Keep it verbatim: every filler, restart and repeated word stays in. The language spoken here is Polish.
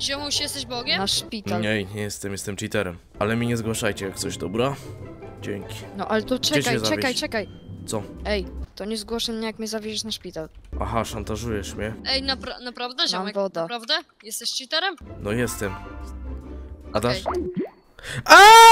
Ziomuś, jesteś bogiem? Na szpital. Nie, nie jestem, jestem cheaterem. Ale mi nie zgłaszajcie jak coś, dobra? Dzięki. No ale to czekaj, czekaj, czekaj. Co? Ej, to nie zgłoszę mnie jak mnie zawieziesz na szpital. Aha, szantażujesz mnie. Ej, napra naprawdę, ziomek? Mam wodę. Naprawdę? Jesteś cheaterem? No jestem. A dasz? Okay.